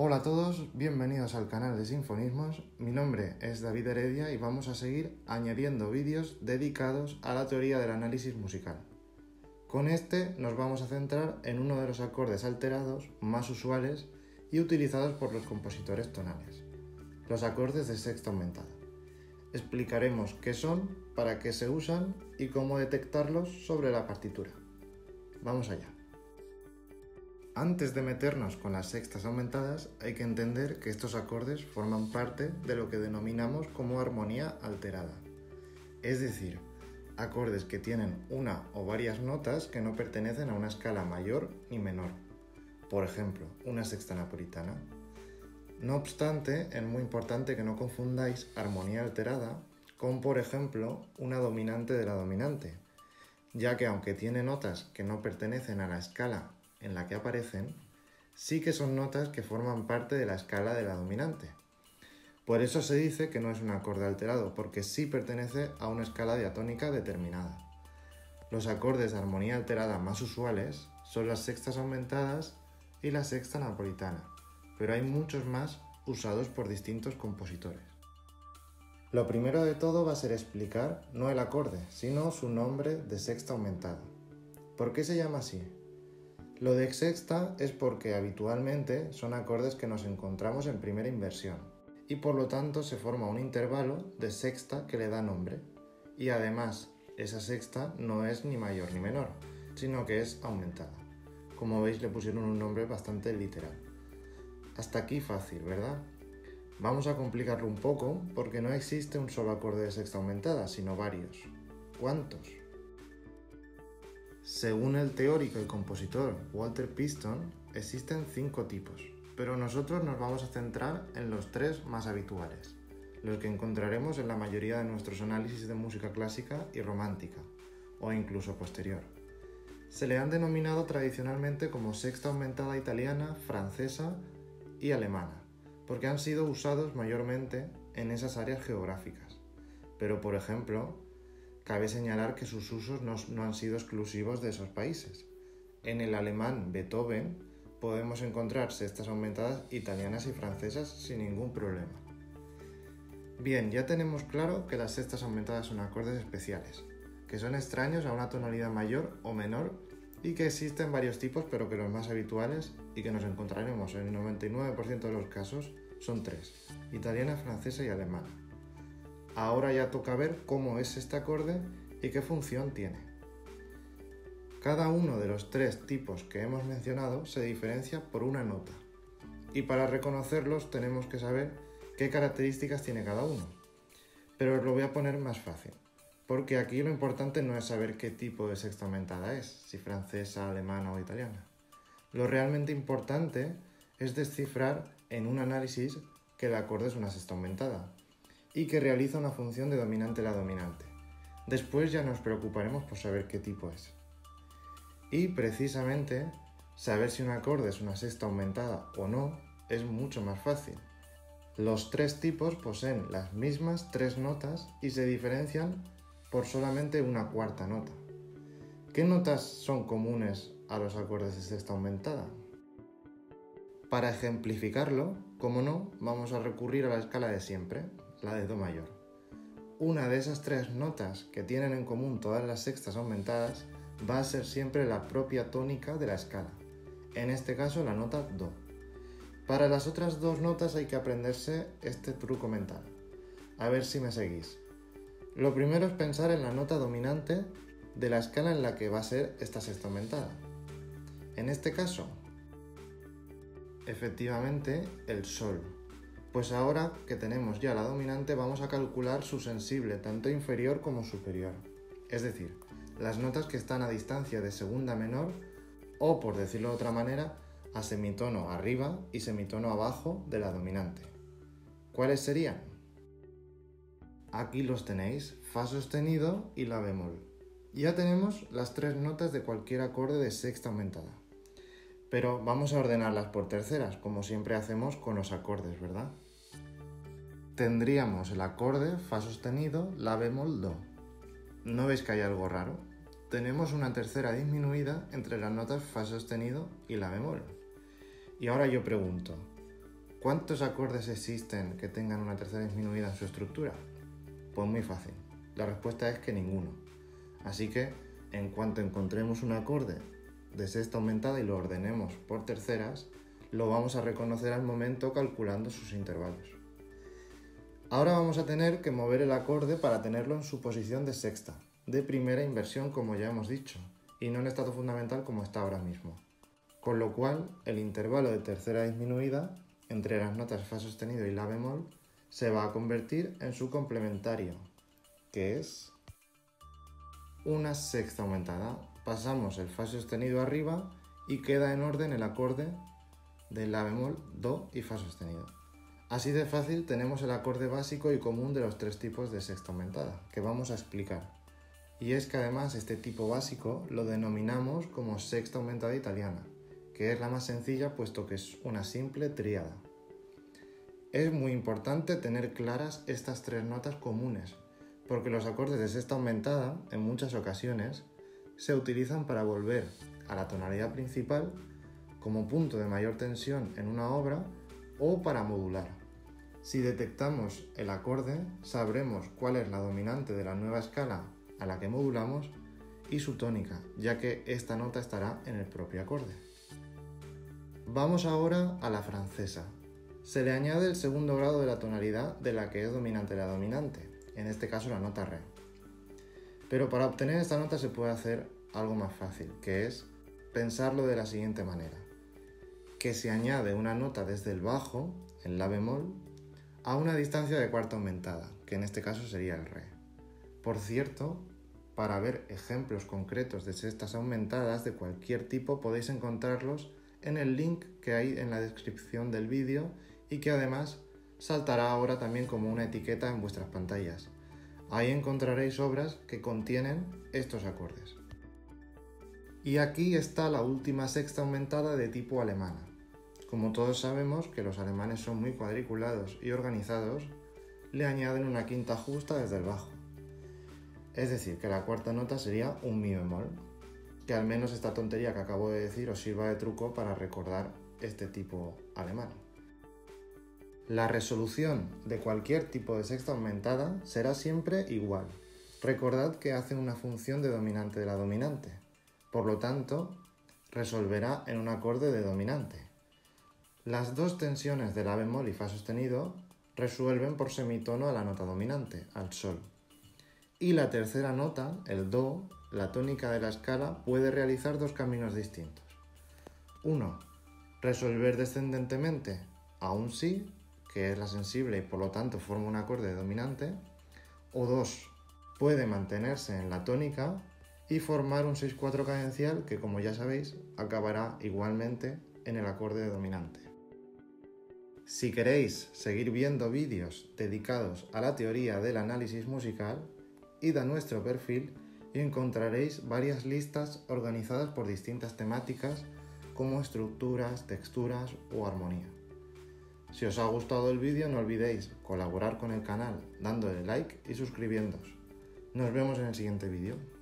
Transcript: Hola a todos, bienvenidos al canal de Sinfonismos. Mi nombre es David Heredia y vamos a seguir añadiendo vídeos dedicados a la teoría del análisis musical. Con este nos vamos a centrar en uno de los acordes alterados más usuales y utilizados por los compositores tonales, los acordes de sexta aumentada. Explicaremos qué son, para qué se usan y cómo detectarlos sobre la partitura. Vamos allá. Antes de meternos con las sextas aumentadas, hay que entender que estos acordes forman parte de lo que denominamos como armonía alterada, es decir, acordes que tienen una o varias notas que no pertenecen a una escala mayor ni menor, por ejemplo, una sexta napolitana. No obstante, es muy importante que no confundáis armonía alterada con, por ejemplo, una dominante de la dominante, ya que aunque tiene notas que no pertenecen a la escala en la que aparecen, sí que son notas que forman parte de la escala de la dominante. Por eso se dice que no es un acorde alterado, porque sí pertenece a una escala diatónica determinada. Los acordes de armonía alterada más usuales son las sextas aumentadas y la sexta napolitana, pero hay muchos más usados por distintos compositores. Lo primero de todo va a ser explicar no el acorde, sino su nombre de sexta aumentada. ¿Por qué se llama así? Lo de sexta es porque habitualmente son acordes que nos encontramos en primera inversión y por lo tanto se forma un intervalo de sexta que le da nombre, y además esa sexta no es ni mayor ni menor, sino que es aumentada. Como veis, le pusieron un nombre bastante literal. Hasta aquí fácil, ¿verdad? Vamos a complicarlo un poco porque no existe un solo acorde de sexta aumentada, sino varios. ¿Cuántos? Según el teórico y compositor Walter Piston, existen 5 tipos, pero nosotros nos vamos a centrar en los 3 más habituales, los que encontraremos en la mayoría de nuestros análisis de música clásica y romántica, o incluso posterior. Se le han denominado tradicionalmente como sexta aumentada italiana, francesa y alemana, porque han sido usados mayormente en esas áreas geográficas, pero por ejemplo, cabe señalar que sus usos no han sido exclusivos de esos países. En el alemán Beethoven podemos encontrar sextas aumentadas italianas y francesas sin ningún problema. Bien, ya tenemos claro que las sextas aumentadas son acordes especiales, que son extraños a una tonalidad mayor o menor y que existen varios tipos, pero que los más habituales y que nos encontraremos en el 99% de los casos son 3, italiana, francesa y alemana. Ahora ya toca ver cómo es este acorde y qué función tiene. Cada uno de los 3 tipos que hemos mencionado se diferencia por una nota, y para reconocerlos tenemos que saber qué características tiene cada uno. Pero os lo voy a poner más fácil, porque aquí lo importante no es saber qué tipo de sexta aumentada es, si francesa, alemana o italiana. Lo realmente importante es descifrar en un análisis que el acorde es una sexta aumentada, y que realiza una función de dominante a la dominante. Después ya nos preocuparemos por saber qué tipo es. Y precisamente, saber si un acorde es una sexta aumentada o no es mucho más fácil. Los 3 tipos poseen las mismas 3 notas y se diferencian por solamente una 4ª nota. ¿Qué notas son comunes a los acordes de sexta aumentada? Para ejemplificarlo, como no, vamos a recurrir a la escala de siempre, la de do mayor. Una de esas 3 notas que tienen en común todas las sextas aumentadas va a ser siempre la propia tónica de la escala, en este caso la nota do. Para las otras 2 notas hay que aprenderse este truco mental. A ver si me seguís. Lo primero es pensar en la nota dominante de la escala en la que va a ser esta sexta aumentada. En este caso, efectivamente, el sol. Pues ahora que tenemos ya la dominante, vamos a calcular su sensible, tanto inferior como superior. Es decir, las notas que están a distancia de segunda menor, o por decirlo de otra manera, a semitono arriba y semitono abajo de la dominante. ¿Cuáles serían? Aquí los tenéis, fa sostenido y la bemol. Ya tenemos las 3 notas de cualquier acorde de sexta aumentada. Pero vamos a ordenarlas por terceras, como siempre hacemos con los acordes, ¿verdad? Tendríamos el acorde fa sostenido, la bemol, do. ¿No veis que hay algo raro? Tenemos una tercera disminuida entre las notas fa sostenido y la bemol. Y ahora yo pregunto, ¿Cuántos acordes existen que tengan una tercera disminuida en su estructura? Pues muy fácil. La respuesta es que ninguno. Así que, en cuanto encontremos un acorde de sexta aumentada y lo ordenemos por terceras, lo vamos a reconocer al momento calculando sus intervalos. Ahora vamos a tener que mover el acorde para tenerlo en su posición de sexta, de primera inversión como ya hemos dicho, y no en estado fundamental como está ahora mismo. Con lo cual, el intervalo de tercera disminuida, entre las notas fa sostenido y la bemol, se va a convertir en su complementario, que es una sexta aumentada. Pasamos el fa sostenido arriba y queda en orden el acorde de la bemol, do y fa sostenido. Así de fácil tenemos el acorde básico y común de los tres tipos de sexta aumentada, que vamos a explicar. Y es que además este tipo básico lo denominamos como sexta aumentada italiana, que es la más sencilla puesto que es una simple tríada. Es muy importante tener claras estas tres notas comunes, porque los acordes de sexta aumentada, en muchas ocasiones, se utilizan para volver a la tonalidad principal como punto de mayor tensión en una obra o para modular. Si detectamos el acorde, sabremos cuál es la dominante de la nueva escala a la que modulamos y su tónica, ya que esta nota estará en el propio acorde. Vamos ahora a la francesa. Se le añade el segundo grado de la tonalidad de la que es dominante la dominante, en este caso la nota re. Pero para obtener esta nota se puede hacer algo más fácil, que es pensarlo de la siguiente manera: que se añade una nota desde el bajo, en la bemol, a una distancia de cuarta aumentada, que en este caso sería el re. Por cierto, para ver ejemplos concretos de sextas aumentadas de cualquier tipo podéis encontrarlos en el link que hay en la descripción del vídeo y que además saltará ahora también como una etiqueta en vuestras pantallas. Ahí encontraréis obras que contienen estos acordes. Y aquí está la última sexta aumentada de tipo alemana. Como todos sabemos que los alemanes son muy cuadriculados y organizados, le añaden una quinta justa desde el bajo. Es decir, que la cuarta nota sería un mi bemol, que al menos esta tontería que acabo de decir os sirva de truco para recordar este tipo alemán. La resolución de cualquier tipo de sexta aumentada será siempre igual. Recordad que hace una función de dominante de la dominante, por lo tanto, resolverá en un acorde de dominante. Las dos tensiones de la bemol y fa sostenido resuelven por semitono a la nota dominante, al sol. Y la tercera nota, el do, la tónica de la escala, puede realizar dos caminos distintos. Uno, resolver descendentemente a un si, que es la sensible y por lo tanto forma un acorde dominante. O dos, puede mantenerse en la tónica y formar un 6-4 cadencial que, como ya sabéis, acabará igualmente en el acorde dominante. Si queréis seguir viendo vídeos dedicados a la teoría del análisis musical, id a nuestro perfil y encontraréis varias listas organizadas por distintas temáticas como estructuras, texturas o armonía. Si os ha gustado el vídeo no olvidéis colaborar con el canal dándole like y suscribiéndoos. Nos vemos en el siguiente vídeo.